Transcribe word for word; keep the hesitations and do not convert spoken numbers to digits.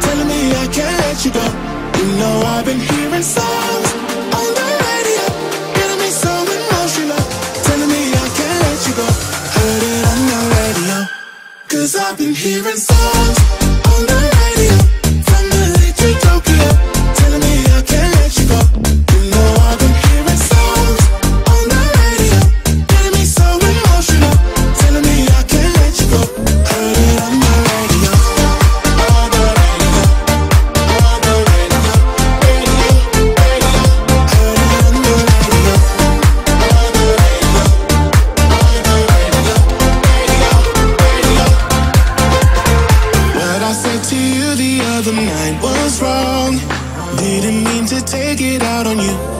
Telling me I can't let you go. You know I've been hearing songs on the radio, getting me so emotional. Telling me I can't let you go. Heard it on the radio. Cause I've been hearing songs on the radio, from L A to Tokyo. Telling me I can't let you go. You know I've been hearing songs on the radio, getting me so emotional. Telling me I can't let you go. Heard it on the radio. The night was wrong, didn't mean to take it out on you.